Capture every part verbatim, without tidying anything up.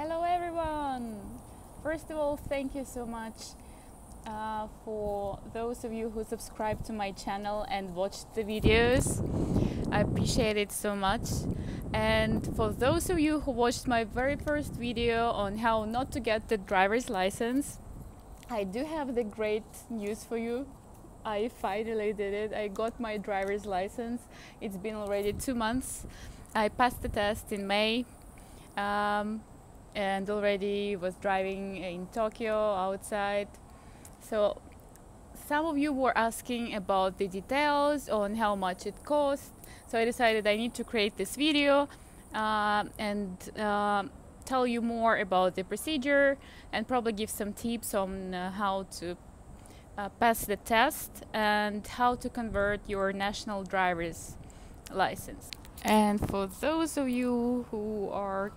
Hello everyone! First of all, thank you so much uh, for those of you who subscribe to my channel and watch the videos. I appreciate it so much. And for those of you who watched my very first video on how not to get the driver's license, I do have the great news for you. I finally did it. I got my driver's license. It's been already two months. I passed the test in May. Um, and already was driving in Tokyo outside. So some of you were asking about the details on how much it cost. So I decided I need to create this video uh, and uh, tell you more about the procedure and probably give some tips on uh, how to uh, pass the test and how to convert your national driver's license. And for those of you who are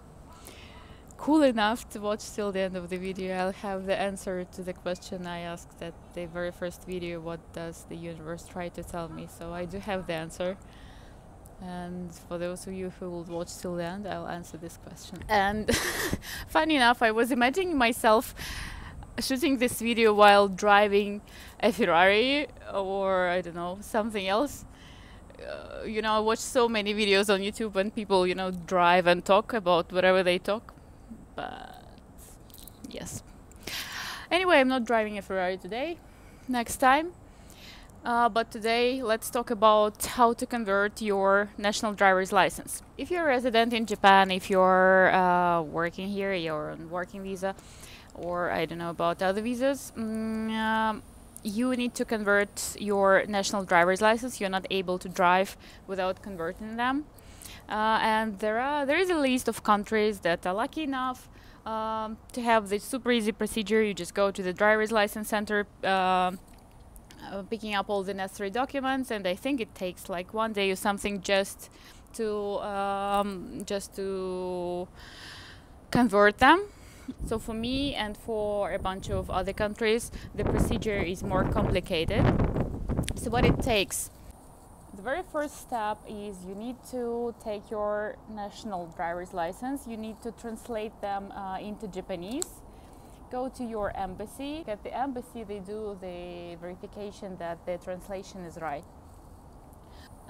cool enough to watch till the end of the video, I'll have the answer to the question I asked at the very first video, what does the universe try to tell me? So I do have the answer, and for those of you who will watch till the end, I'll answer this question. And funny enough, I was imagining myself shooting this video while driving a Ferrari or I don't know, something else. Uh, you know, I watch so many videos on YouTube when people, you know, drive and talk about whatever they talk. But yes, anyway, I'm not driving a Ferrari today, next time, uh, but today let's talk about how to convert your national driver's license. If you're a resident in Japan, if you're uh, working here, you're on working visa, or I don't know about other visas, mm, um, you need to convert your national driver's license. You're not able to drive without converting them. Uh, and there are there is a list of countries that are lucky enough um, to have the super easy procedure. You just go to the driver's license center, uh, uh, picking up all the necessary documents, and I think it takes like one day or something just to um, just to convert them. So for me and for a bunch of other countries, the procedure is more complicated. So what it takes. The very first step is you need to take your national driver's license. You need to translate them uh, into Japanese. Go to your embassy. At the embassy, they do the verification that the translation is right.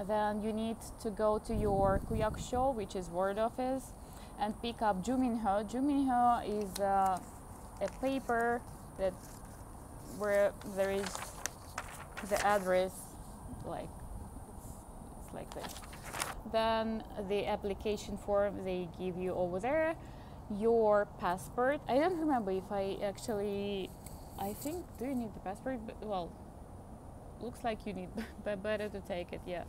Then you need to go to your kuyakusho, which is ward office, and pick up Juminhyo. Juminhyo is uh, a paper that where there is the address, like. Like this. Then the application form they give you over there, your passport. I don't remember if I actually, I think, do you need the passport? But, well, looks like you need, but better to take it, yeah.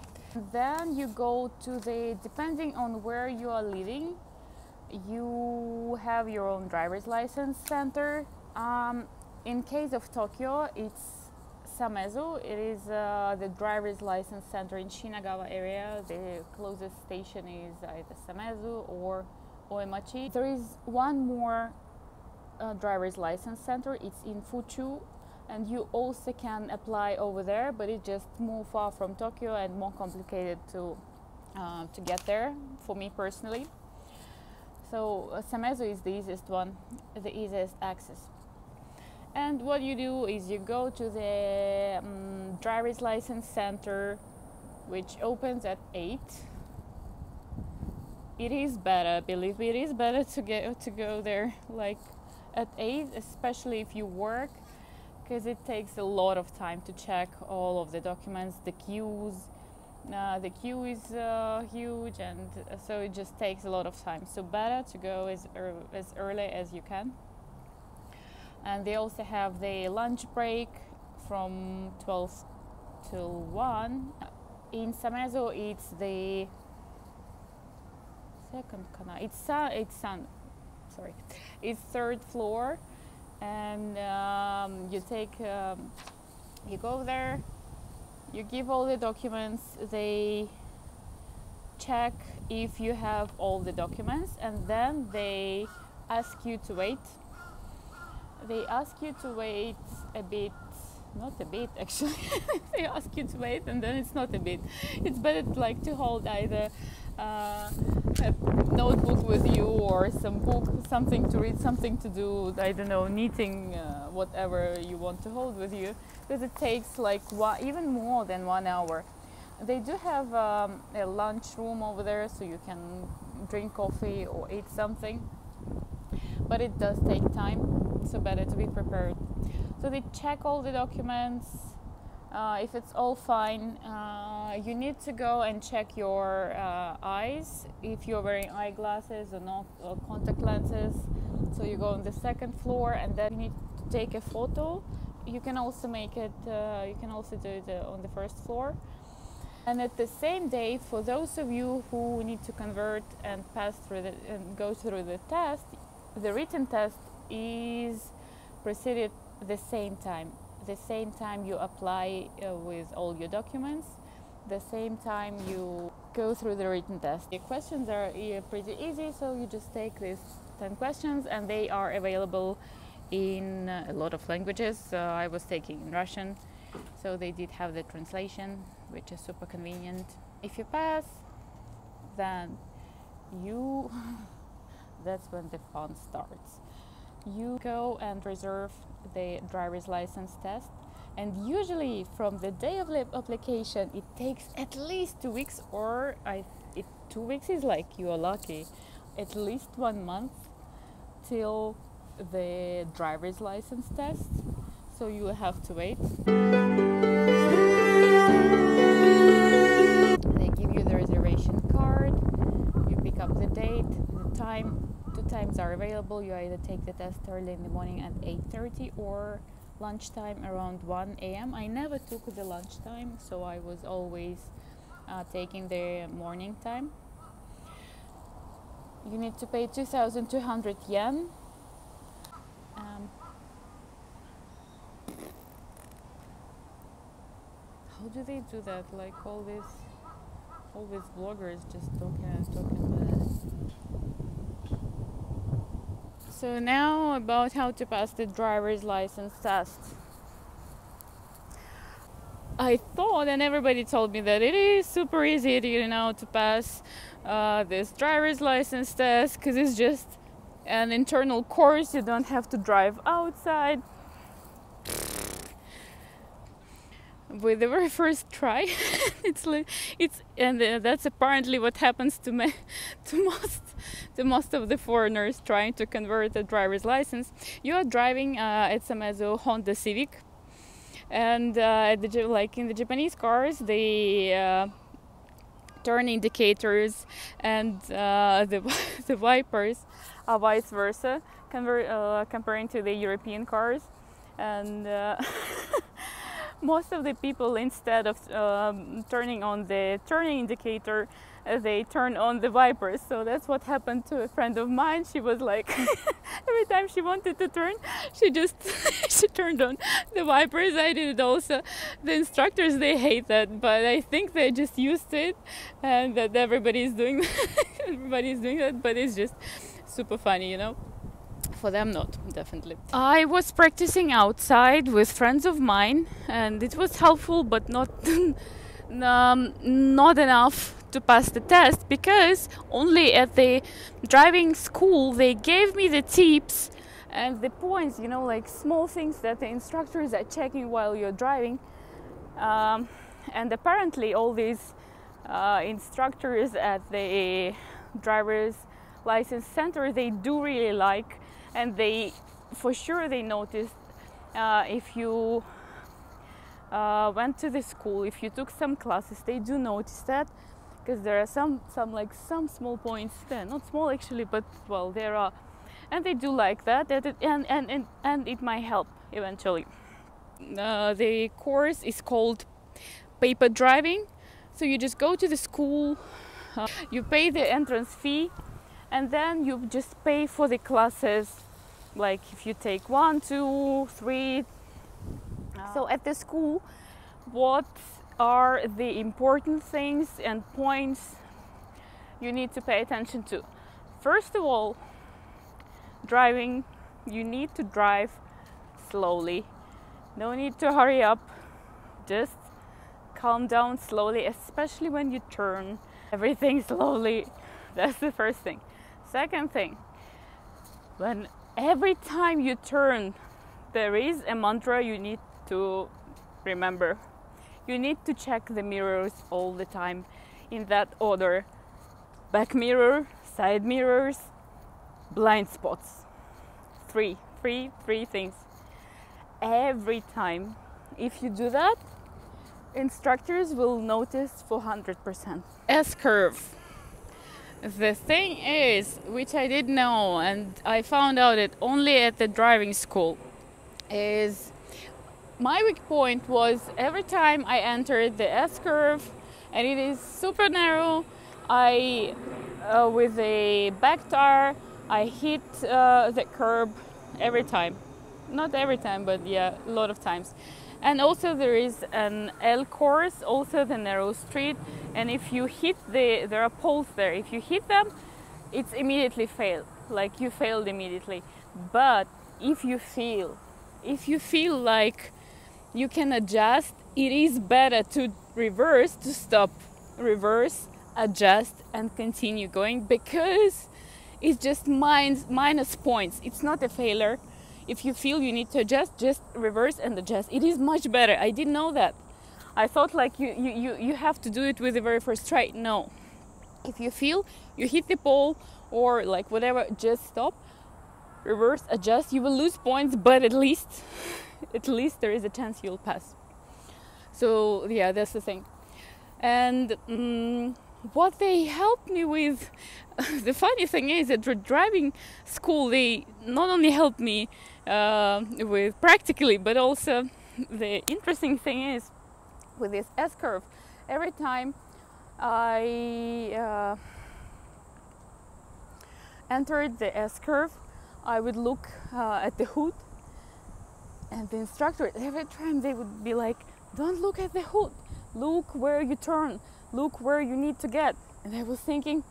Then you go to the, depending on where you are living, you have your own driver's license center. Um, in case of Tokyo, it's Samezu. It is uh, the driver's license center in Shinagawa area. The closest station is either Samezu or Oimachi. There is one more uh, driver's license center. It's in Fuchu, and you also can apply over there, but it's just more far from Tokyo and more complicated to uh, to get there for me personally. So uh, Samezu is the easiest one, the easiest access. And what you do is you go to the um, driver's license center, which opens at eight. It is better, believe me, it is better to get to go there like at eight, especially if you work, because it takes a lot of time to check all of the documents, the queues. Uh, the queue is uh, huge, and so it just takes a lot of time. So better to go as er as early as you can. And they also have the lunch break from twelve till one. In Samezu, it's the second kana. It's sun. It's sun. Sorry, it's third floor, and um, you take. Um, you go there. You give all the documents. They check if you have all the documents, and then they ask you to wait. They ask you to wait a bit not a bit actually. They ask you to wait and then it's not a bit. It's better like to hold either uh, a notebook with you or some book, something to read, something to do, I don't know, knitting, uh, whatever you want to hold with you, because it takes like one, even more than one hour. They do have um, a lunch room over there, so you can drink coffee or eat something, but it does take time, so better to be prepared. So they check all the documents. Uh, if it's all fine, uh, you need to go and check your uh, eyes, if you're wearing eyeglasses or not, or contact lenses. So you go on the second floor and then you need to take a photo. You can also make it, uh, you can also do it uh, on the first floor. And at the same day, for those of you who need to convert and pass through the, and go through the test, the written test is proceeded the same time. The same time you apply uh, with all your documents, the same time you go through the written test. The questions are uh, pretty easy, so you just take these ten questions, and they are available in uh, a lot of languages. Uh, I was taking Russian, so they did have the translation, which is super convenient. If you pass, then you, that's when the fun starts. You go and reserve the driver's license test. And usually from the day of application, it takes at least two weeks, or I, it, two weeks is like you are lucky, at least one month till the driver's license test. So you will have to wait. They give you the reservation card, you pick up the date, the time. Two times are available. You either take the test early in the morning at eight thirty or lunchtime around one A M I never took the lunchtime, so I was always uh, taking the morning time. You need to pay two thousand two hundred yen. Um, how do they do that? Like all these, all these bloggers just talking and talking. So now about how to pass the driver's license test. I thought, and everybody told me that it is super easy, you know, to pass uh, this driver's license test, because it's just an internal course, you don't have to drive outside. With the very first try, it's like, it's, and uh, that's apparently what happens to me, to most, to most of the foreigners trying to convert a driver's license. You are driving uh, at Samezu Honda Civic, and uh, at the, like in the Japanese cars, they uh, turn indicators and uh, the the wipers are vice versa, conver uh, comparing to the European cars, and. Uh, Most of the people, instead of um, turning on the turning indicator, uh, they turn on the wipers. So that's what happened to a friend of mine. She was like, every time she wanted to turn, she just she turned on the wipers. I did it also. The instructors, they hate that, but I think they just used to it, and that everybody is doing everybody is doing that. But it's just super funny, you know. For them, not, definitely. I was practicing outside with friends of mine, and it was helpful, but not um, not enough to pass the test, because only at the driving school they gave me the tips and the points, you know, like small things that the instructors are checking while you're driving. Um, and apparently all these uh, instructors at the driver's license center, they do really like, and they for sure they noticed uh, if you uh, went to the school, if you took some classes, they do notice that, because there are some some like some small points there, not small actually, but well, there are, and they do like that, that it, and, and and and it might help eventually. Uh, the course is called paper driving, so you just go to the school, uh, you pay the entrance fee, and then you just pay for the classes, like if you take one, two, three. Uh, so at the school, what are the important things and points you need to pay attention to? First of all, driving, you need to drive slowly. No need to hurry up, just calm down slowly, especially when you turn everything slowly. That's the first thing. Second thing, when every time you turn, there is a mantra you need to remember. You need to check the mirrors all the time in that order: back mirror, side mirrors, blind spots. Three, three, three things every time. If you do that, instructors will notice for one hundred percent. S-curve. The thing is, which I didn't know and I found out it only at the driving school, is my weak point was every time I entered the S-curve, and it is super narrow, I, uh, with a back tire, I hit uh, the curb every time. Not every time, but yeah, a lot of times. And also there is an L course, also the narrow street, and if you hit the, there are poles there, if you hit them, it's immediately fail, like you failed immediately. But if you feel, if you feel like you can adjust, it is better to reverse, to stop, reverse, adjust and continue going, because it's just minus, minus points, it's not a failure. If you feel you need to adjust, just reverse and adjust. It is much better. I didn't know that. I thought like you, you, you, you have to do it with the very first try. No. If you feel you hit the pole or like whatever, just stop, reverse, adjust. You will lose points, but at least, at least there is a chance you'll pass. So yeah, that's the thing. And um, what they helped me with, the funny thing is that for driving school, they not only helped me Uh, with practically, but also the interesting thing is with this S-curve, every time I uh, entered the S-curve, I would look uh, at the hood, and the instructor every time they would be like, don't look at the hood, look where you turn, look where you need to get. And I was thinking,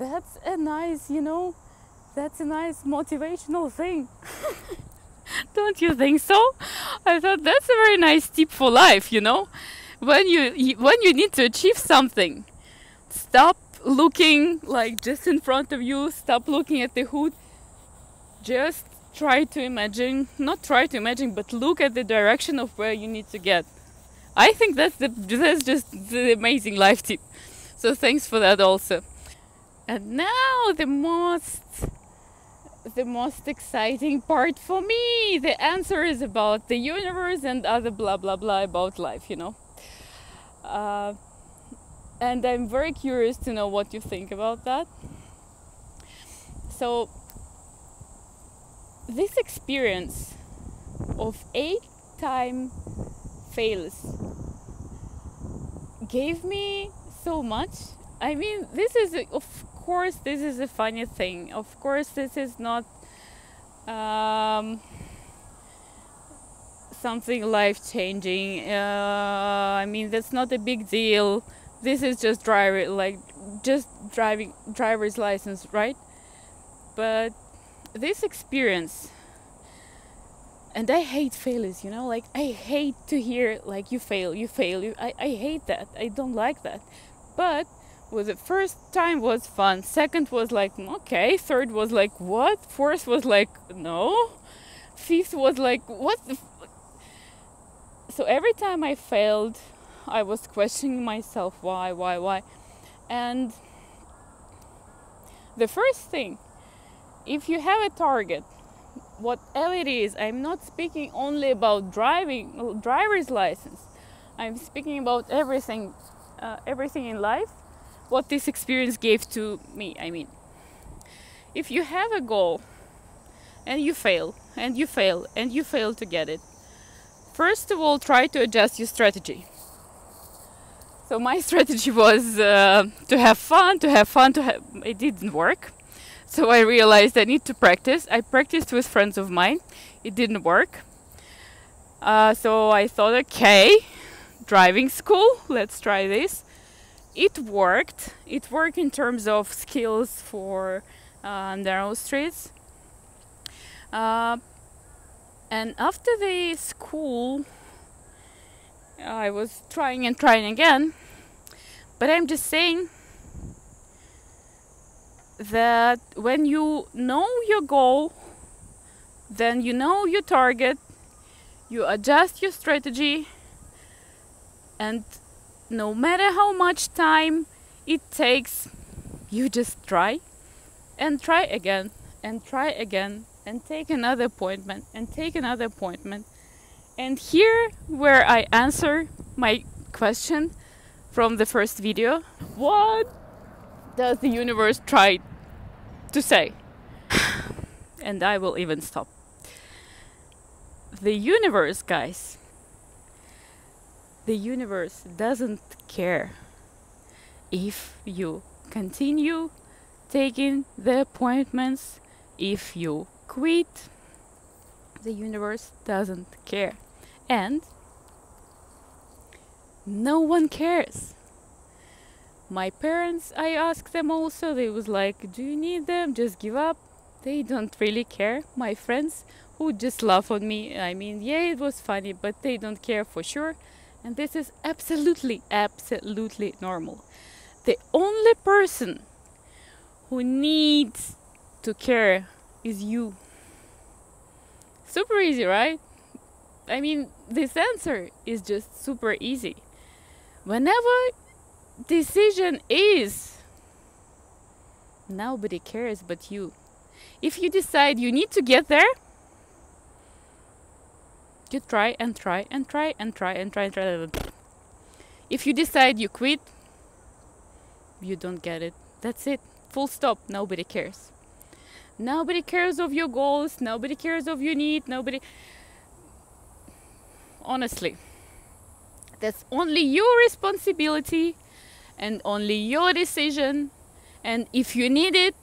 that's a nice, you know, that's a nice motivational thing. Don't you think so? I thought that's a very nice tip for life, you know? When you, when you need to achieve something, stop looking like just in front of you, stop looking at the hood, just try to imagine, not try to imagine, but look at the direction of where you need to get. I think that's, the, that's just the amazing life tip. So thanks for that also. And now the most... the most exciting part for me, the answer is about the universe and other blah blah blah about life, you know. Uh, and I'm very curious to know what you think about that. So this experience of eight time fails gave me so much. I mean, this is of Of course this is a funny thing, of course this is not um, something life-changing, uh, I mean that's not a big deal, this is just driver, like just driving driver's license, right? But this experience, and I hate failures, you know, like I hate to hear like you fail, you fail, you, I, I hate that, I don't like that. But was the first time was fun, second was like okay, third was like what, fourth was like no, fifth was like what the f. So every time I failed I was questioning myself, why why why and the first thing, if you have a target, whatever it is, I'm not speaking only about driving driver's license, I'm speaking about everything, uh, everything in life, what this experience gave to me. I mean, if you have a goal and you fail and you fail and you fail to get it, first of all try to adjust your strategy. So my strategy was uh, to have fun, to have fun, to have... it didn't work. So I realized I need to practice. I practiced with friends of mine, it didn't work. Uh, so I thought, okay, driving school, let's try this. It worked, it worked in terms of skills for uh, narrow streets, uh, And after the school, I was trying and trying again. But I'm just saying that when you know your goal, then you know your target, you adjust your strategy, and no matter how much time it takes, you just try and try again and try again and take another appointment and take another appointment. And here where I answer my question from the first video, what does the universe try to say? And I will even stop. The universe, guys, the universe doesn't care if you continue taking the appointments, if you quit. The universe doesn't care. And no one cares. My parents, I asked them also, they was like, do you need them? Just give up. They don't really care. My friends who just laugh on me, I mean, yeah, it was funny, but they don't care for sure. And this is absolutely, absolutely normal. The only person who needs to care is you. Super easy, right? I mean, this answer is just super easy. Whenever decision is, nobody cares but you. If you decide you need to get there, you try and try and try and try and try and try and try. If you decide you quit, you don't get it. That's it. Full stop. Nobody cares. Nobody cares of your goals. Nobody cares of your need. Nobody. Honestly, that's only your responsibility and only your decision. And if you need it,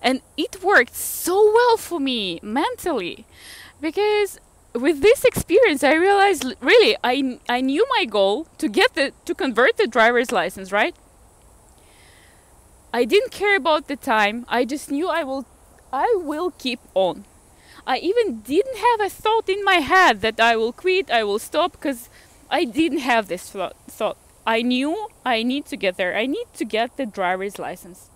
and it worked so well for me mentally, because with this experience I realized really I, I knew my goal to get the to convert the driver's license, right? I didn't care about the time. I just knew I will I will keep on. I even didn't have a thought in my head that I will quit, I will stop, because I didn't have this thought. I knew I need to get there. I need to get the driver's license.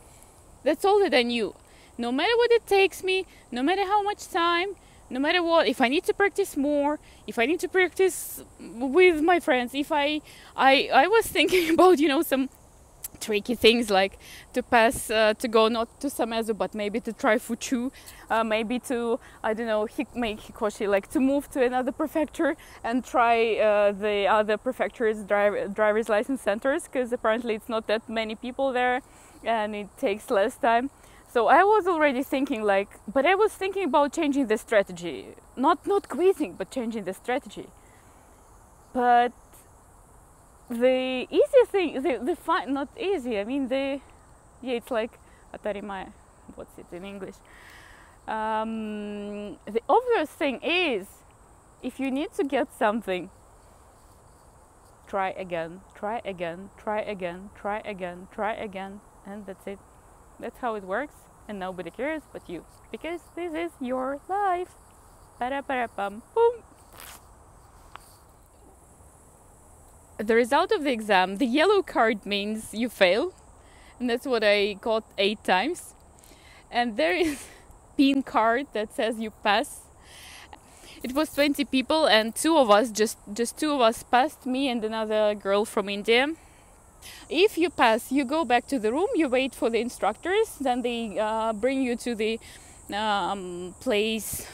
That's all that I knew. No matter what it takes me, no matter how much time, no matter what, if I need to practice more, if I need to practice with my friends, if I, I, I was thinking about, you know, some tricky things like to pass, uh, to go not to Samezu, but maybe to try Fuchu, uh, maybe to, I don't know, hik make hikoshi, like to move to another prefecture and try uh, the other prefecture's dri driver's license centers, because apparently it's not that many people there and it takes less time. So I was already thinking like, but I was thinking about changing the strategy, not not quitting, but changing the strategy. But the easy thing, the the fun, not easy. I mean the, yeah, it's like atarimaya. What's it in English? Um, the obvious thing is, if you need to get something, try again, try again, try again, try again, try again, and that's it. That's how it works, and nobody cares but you, because this is your life. Para para pam boom. The result of the exam, the yellow card means you fail, and that's what I got eight times. And there is pink card that says you pass. It was twenty people, and two of us, just just two of us passed, me and another girl from India. If you pass, you go back to the room, you wait for the instructors, then they uh, bring you to the um, place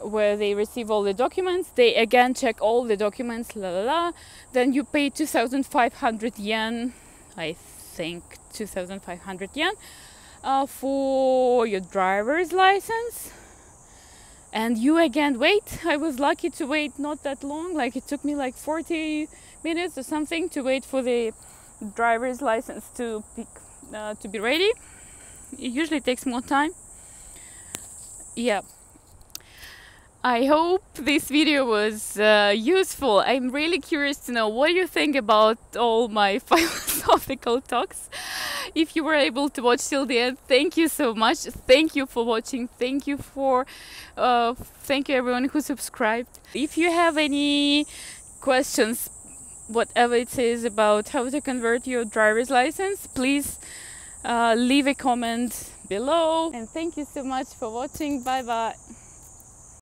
where they receive all the documents. They again check all the documents, la la la. Then you pay two thousand five hundred yen, I think two thousand five hundred yen, uh, for your driver's license. And you again wait. I was lucky to wait not that long, like it took me like forty minutes or something to wait for the driver's license to pick, uh, to be ready. It usually takes more time. Yeah. I hope this video was uh, useful. I'm really curious to know what you think about all my philosophical talks. if you were able to watch till the end, thank you so much. Thank you for watching. Thank you for uh, thank you everyone who subscribed. If you have any questions, whatever it is, about how to convert your driver's license, please uh, leave a comment below. And thank you so much for watching. Bye bye.